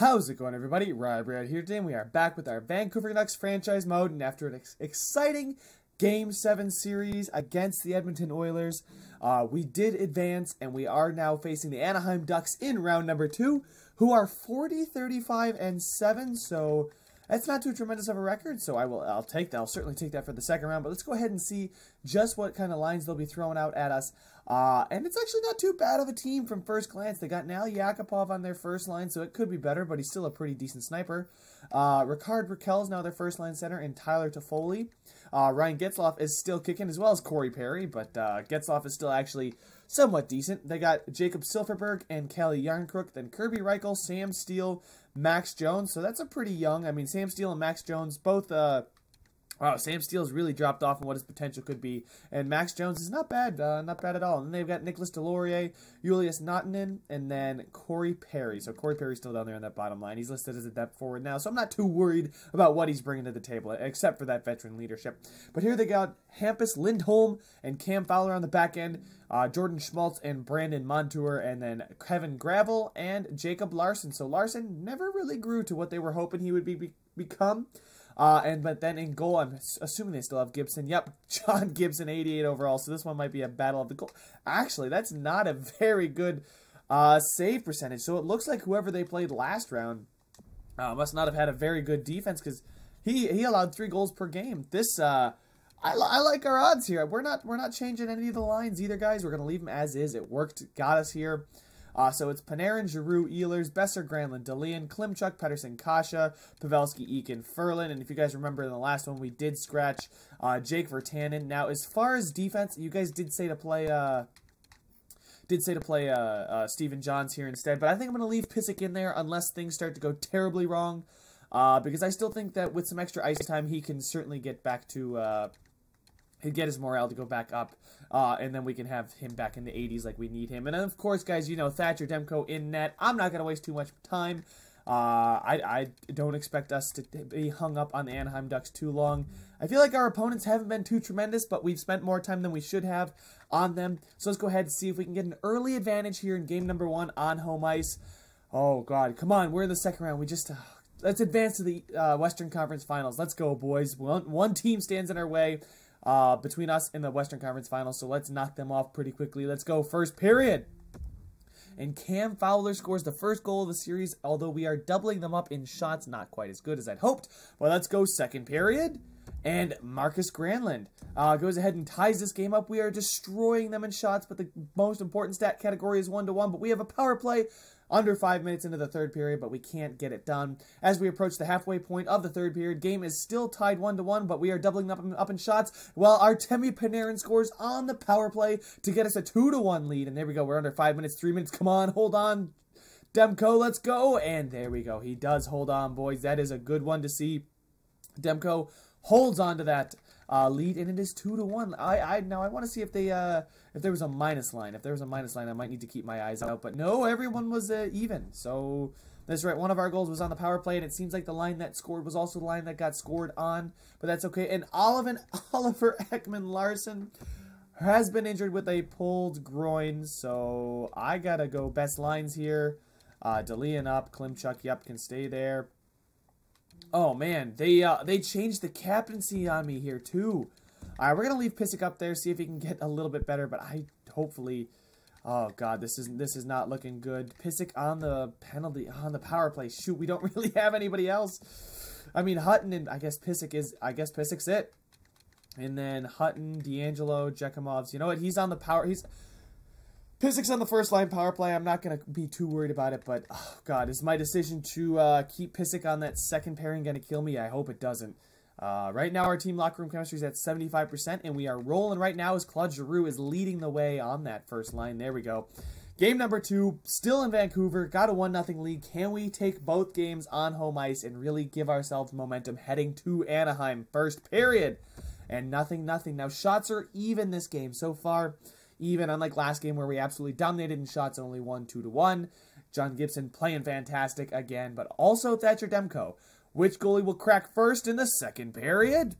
How's it going, everybody? Ryebread here today, and we are back with our Vancouver Canucks franchise mode. And after an exciting Game 7 series against the Edmonton Oilers, we did advance, and we are now facing the Anaheim Ducks in round number 2, who are 40, 35, and 7, so that's not too tremendous of a record, so I'll take that. I'll certainly take that for the second round, but let's go ahead and see just what kind of lines they'll be throwing out at us. And it's actually not too bad of a team from first glance. They got Nal Yakupov on their first line, so it could be better, but he's still a pretty decent sniper. Ricard Raquel's now their first line center, and Tyler Toffoli. Ryan Getzlaf is still kicking, as well as Corey Perry, but Getzlaf is still actually somewhat decent. They got Jakob Silfverberg and Kelly Yarncrook, then Kirby Reichel, Sam Steele, Max Jones. So that's a pretty young, I mean, Sam Steele and Max Jones, both, wow, Sam Steele's really dropped off in what his potential could be. And Max Jones is not bad at all. And then they've got Nicholas Delorier, Julius Notinen, and then Corey Perry. So Corey Perry's still down there on that bottom line. He's listed as a depth forward now, so I'm not too worried about what he's bringing to the table, except for that veteran leadership. But here they got Hampus Lindholm and Cam Fowler on the back end. Jordan Schmaltz and Brandon Montour, and then Kevin Gravel and Jacob Larson. So Larson never really grew to what they were hoping he would become. But then in goal, I'm assuming they still have Gibson. Yep, John Gibson, 88 overall. So this one might be a battle of the goal. Actually, that's not a very good save percentage. So it looks like whoever they played last round must not have had a very good defense, because he allowed 3 goals per game. This I like our odds here. We're not changing any of the lines either, guys. We're going to leave them as is. It worked. Got us here. So it's Panarin, Giroux, Ehlers, Besser, Granlund, DeLeon, Klimchuk, Pettersson, Kasha, Pavelski, Eakin, Ferland. And if you guys remember in the last one, we did scratch Jake Virtanen. Now, as far as defense, you guys did say to play Stephen Johns here instead. But I think I'm going to leave Pysyk in there unless things start to go terribly wrong. Because I still think that with some extra ice time, he can certainly get back to he'd get his morale to go back up, and then we can have him back in the 80s like we need him. And of course, guys, you know, Thatcher Demko in net. I'm not going to waste too much time. I don't expect us to be hung up on the Anaheim Ducks too long. I feel like our opponents haven't been too tremendous, but we've spent more time than we should have on them. So let's go ahead and see if we can get an early advantage here in game number 1 on home ice. Oh, God. Come on. We're in the second round. We just... let's advance to the Western Conference Finals. Let's go, boys. One team stands in our way between us and the Western Conference Finals, so let's knock them off pretty quickly. Let's go. First period. And Cam Fowler scores the first goal of the series, although we are doubling them up in shots. Not quite as good as I'd hoped. Well, let's go second period. And Marcus Granlund goes ahead and ties this game up. We are destroying them in shots, but the most important stat category is 1-to-1, but we have a power play under 5 minutes into the third period, but we can't get it done. As we approach the halfway point of the third period, game is still tied 1-1, but we are doubling up in shots, while Artemi Panarin scores on the power play to get us a 2-1 lead. And there we go. We're under 5 minutes, 3 minutes. Come on, hold on. Demko, let's go. And there we go. He does hold on, boys. That is a good one to see. Demko holds on to that lead, and it is 2-1. Now I want to see if they if there was a minus line. If there was a minus line, I might need to keep my eyes out. But no, everyone was even. So that's right. One of our goals was on the power play, and it seems like the line that scored was also the line that got scored on. But that's okay. And Oliver Ekman-Larsson has been injured with a pulled groin, so I gotta go best lines here. DeLeon up, Klimchuk, yep, can stay there. Oh, man, they changed the captaincy on me here, too. All right, we're going to leave Pysyk up there, see if he can get a little bit better, but hopefully... Oh, God, this is not looking good. Pysyk on the penalty, on the power play. Shoot, we don't really have anybody else. I mean, Hutton and... I guess Pisyk's it. And then Hutton, DeAngelo, Jekimov's... You know what? He's on the power... Pisyk's on the first line power play. I'm not going to be too worried about it, but oh God, is my decision to keep Pysyk on that second pairing going to kill me? I hope it doesn't. Right now, our team locker room chemistry is at 75%, and we are rolling right now as Claude Giroux is leading the way on that first line. There we go. Game number 2, still in Vancouver, got a 1-0 lead. Can we take both games on home ice and really give ourselves momentum heading to Anaheim? First period, and nothing. Now, shots are even this game so far. Even, unlike last game where we absolutely dominated in shots, only won 2-1. John Gibson playing fantastic again, but also Thatcher Demko. Which goalie will crack first in the second period?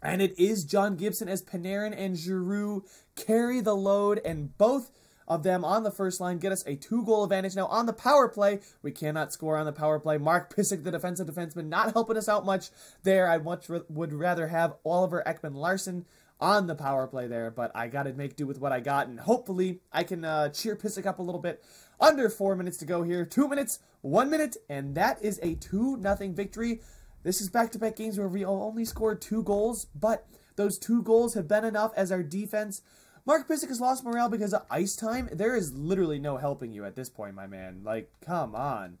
And it is John Gibson, as Panarin and Giroux carry the load, and both of them on the first line get us a 2-goal advantage. Now, on the power play, we cannot score on the power play. Mark Pysyk, the defensive defenseman, not helping us out much there. I would rather have Oliver Ekman-Larsson on the power play there, but I got to make do with what I got, and hopefully I can cheer Pysyk up a little bit. Under 4 minutes to go here. 2 minutes, 1 minute, and that is a 2-0 victory. This is back-to-back games where we only scored 2 goals, but those 2 goals have been enough as our defense. Mark Pysyk has lost morale because of ice time. There is literally no helping you at this point, my man. Like, come on.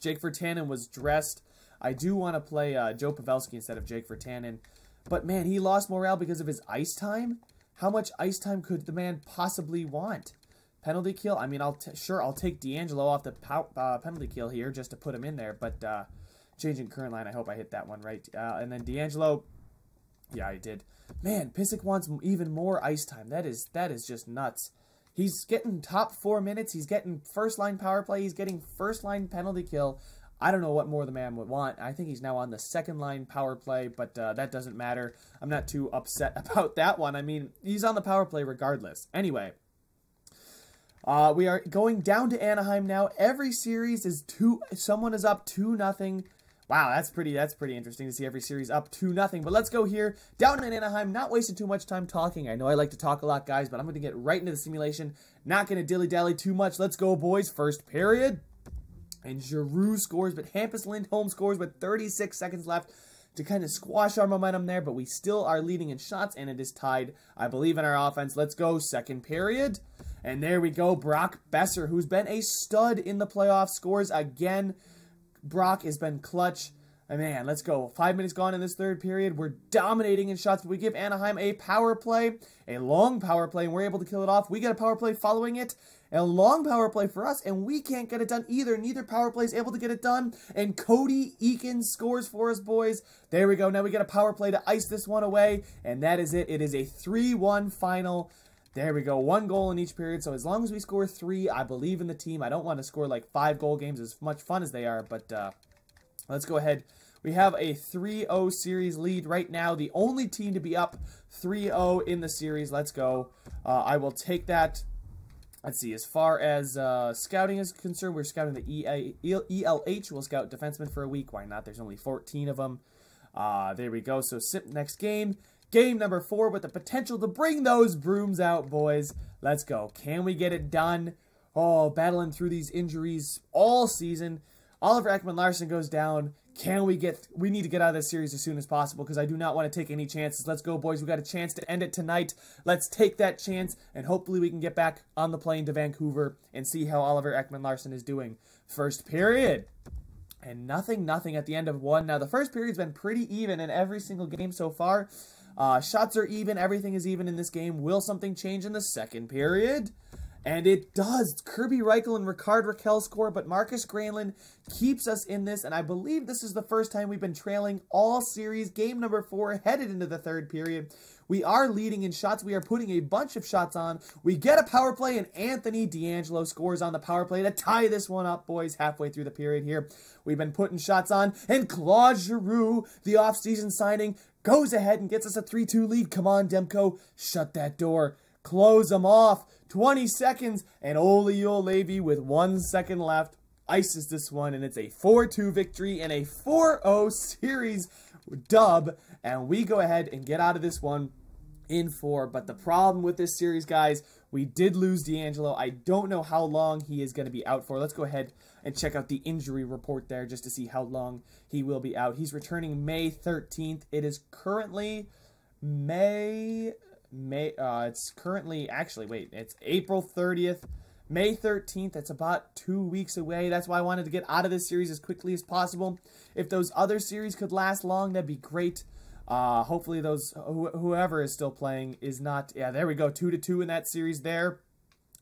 Jake Virtanen was dressed. I do want to play Joe Pavelski instead of Jake Virtanen. But, man, he lost morale because of his ice time? How much ice time could the man possibly want? Penalty kill? I mean, I'll take DeAngelo off the penalty kill here just to put him in there. But changing current line, I hope I hit that one right. And then DeAngelo, yeah, I did. Man, Pysyk wants even more ice time. That is just nuts. He's getting top 4 minutes. He's getting first-line power play. He's getting first-line penalty kill. I don't know what more the man would want. I think he's now on the second-line power play, but that doesn't matter. I'm not too upset about that one. I mean, he's on the power play regardless. Anyway, we are going down to Anaheim now. Every series is someone is up 2-0. Wow, that's pretty interesting to see every series up 2-0. But let's go here down in Anaheim, not wasting too much time talking. I know I like to talk a lot, guys, but I'm going to get right into the simulation. Not going to dilly-dally too much. Let's go, boys. First period. And Giroux scores, but Hampus Lindholm scores with 36 seconds left to kind of squash our momentum there. But we still are leading in shots, and it is tied, I believe, in our offense. Let's go, second period. And there we go. Brock Besser, who's been a stud in the playoffs, scores again. Brock has been clutch. And man, let's go. 5 minutes gone in this third period. We're dominating in shots, but we give Anaheim a power play, a long power play, and we're able to kill it off. We get a power play following it. A long power play for us, and we can't get it done either. Neither power play is able to get it done, and Cody Eakin scores for us, boys. There we go. Now we get a power play to ice this one away, and that is it. It is a 3-1 final. There we go. 1 goal in each period, so as long as we score 3, I believe in the team. I don't want to score like 5-goal games, as much fun as they are, but let's go ahead. We have a 3-0 series lead right now. The only team to be up 3-0 in the series. Let's go. I will take that. Let's see, as far as scouting is concerned, we're scouting the ELH. We'll scout defensemen for a week. Why not? There's only 14 of them. There we go. So, sip next game. Game number 4 with the potential to bring those brooms out, boys. Let's go. Can we get it done? Oh, battling through these injuries all season. Oliver Ekman-Larsson goes down. Can we get... We need to get out of this series as soon as possible because I do not want to take any chances. Let's go, boys. We got a chance to end it tonight. Let's take that chance, and hopefully we can get back on the plane to Vancouver and see how Oliver Ekman-Larsson is doing. First period. And 0-0 at the end of 1. Now, the first period's been pretty even in every single game so far. Shots are even. Everything is even in this game. Will something change in the second period? And it does. Kirby Reichel and Ricard Raquel score, but Marcus Granlund keeps us in this, and I believe this is the first time we've been trailing all series. Game number 4 headed into the third period. We are leading in shots. We are putting a bunch of shots on. We get a power play, and Anthony DeAngelo scores on the power play to tie this one up, boys, halfway through the period here. We've been putting shots on, and Claude Giroux, the offseason signing, goes ahead and gets us a 3-2 lead. Come on, Demko. Shut that door. Close them off. 20 seconds, and Olli Juolevi with 1 second left ices this one, and it's a 4-2 victory and a 4-0 series dub, and we go ahead and get out of this one in 4. But the problem with this series, guys, we did lose DeAngelo. I don't know how long he is going to be out for. Let's go ahead and check out the injury report there just to see how long he will be out. He's returning May 13th. It is currently it's April 30th, May 13th. That's about 2 weeks away. That's why I wanted to get out of this series as quickly as possible. If those other series could last long, that'd be great. Hopefully those, whoever is still playing is not, yeah, there we go. 2-2 in that series there.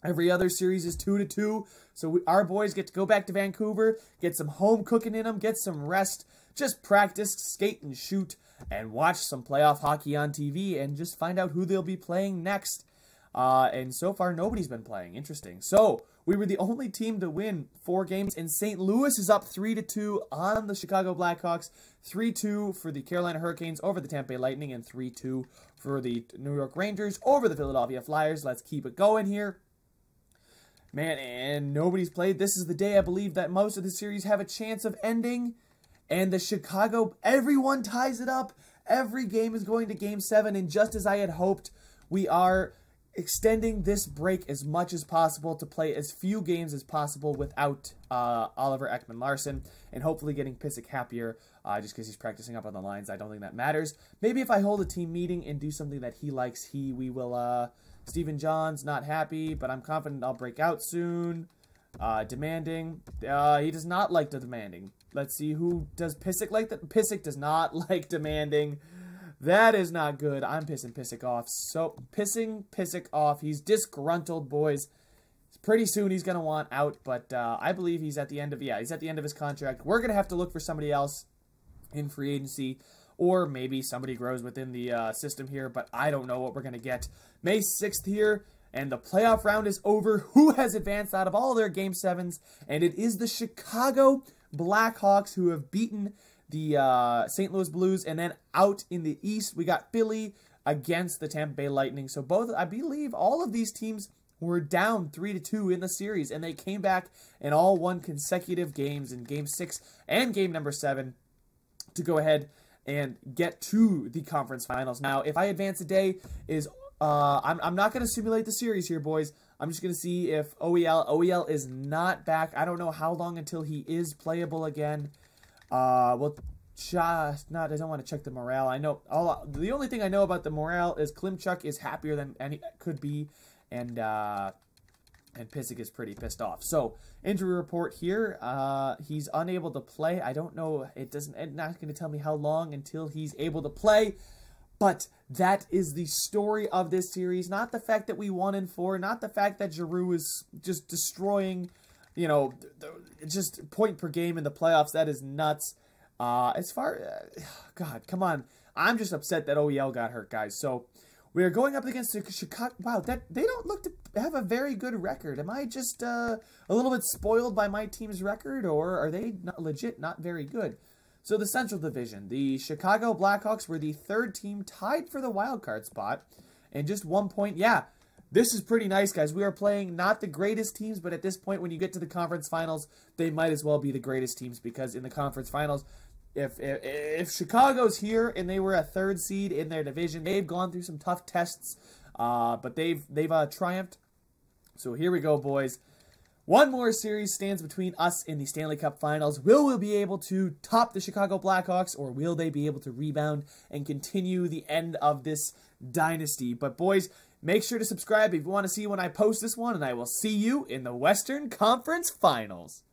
Every other series is 2-2. So our boys get to go back to Vancouver, get some home cooking in them, get some rest, just practice, skate and shoot, and watch some playoff hockey on TV and just find out who they'll be playing next. And so far, nobody's been playing. Interesting. So we were the only team to win 4 games, and St. Louis is up 3-2 on the Chicago Blackhawks, 3-2 for the Carolina Hurricanes over the Tampa Bay Lightning, and 3-2 for the New York Rangers over the Philadelphia Flyers. Let's keep it going here. Man, and nobody's played. This is the day, I believe, that most of the series have a chance of ending. And the Chicago, everyone ties it up. Every game is going to Game 7. And just as I had hoped, we are extending this break as much as possible to play as few games as possible without Oliver Ekman-Larsson, and hopefully getting Pysyk happier just because he's practicing up on the lines. I don't think that matters. Maybe if I hold a team meeting and do something that he likes, we will... Stephen John's not happy, but I'm confident I'll break out soon. Demanding. He does not like the demanding. Let's see, who does Pysyk like? That Pysyk does not like demanding. That is not good. I'm pissing Pysyk off. So pissing Pysyk off. He's disgruntled, boys. Pretty soon he's gonna want out, but I believe he's at the end of he's at the end of his contract. We're gonna have to look for somebody else in free agency. Or maybe somebody grows within the system here, but I don't know what we're going to get. May 6th here, and the playoff round is over. Who has advanced out of all their Game 7s? And it is the Chicago Blackhawks who have beaten the St. Louis Blues. And then out in the East, we got Philly against the Tampa Bay Lightning. So both, I believe, all of these teams were down 3-2 in the series. And they came back and all won consecutive games in Game 6 and Game number 7 to go ahead and get to the conference finals. Now, if I advance a day, I'm not going to simulate the series here, boys. I'm just going to see if OEL is not back. I don't know how long until he is playable again. Well, just not. I don't want to check the morale. I know the only thing I know about the morale is Klimchuk is happier than any could be, and Pysyk is pretty pissed off. So, injury report here. He's unable to play. I don't know. It's not going to tell me how long until he's able to play. But that is the story of this series. Not the fact that we won in 4. Not the fact that Giroux is just destroying, you know, just point per game in the playoffs. That is nuts. As far... God, come on. I'm just upset that OEL got hurt, guys. So... we are going up against the Chicago... Wow, they don't look to have a very good record. Am I just a little bit spoiled by my team's record, or are they not very good? So the Central Division, the Chicago Blackhawks were the third team tied for the wild card spot, and just 1 point. Yeah, this is pretty nice, guys. We are playing not the greatest teams, but at this point, when you get to the conference finals, they might as well be the greatest teams, because in the conference finals... If Chicago's here and they were a third seed in their division, they've gone through some tough tests, but they've triumphed. So here we go, boys. One more series stands between us and the Stanley Cup Finals. Will we be able to top the Chicago Blackhawks, or will they be able to rebound and continue the end of this dynasty? But boys, make sure to subscribe if you want to see when I post this one, and I will see you in the Western Conference Finals.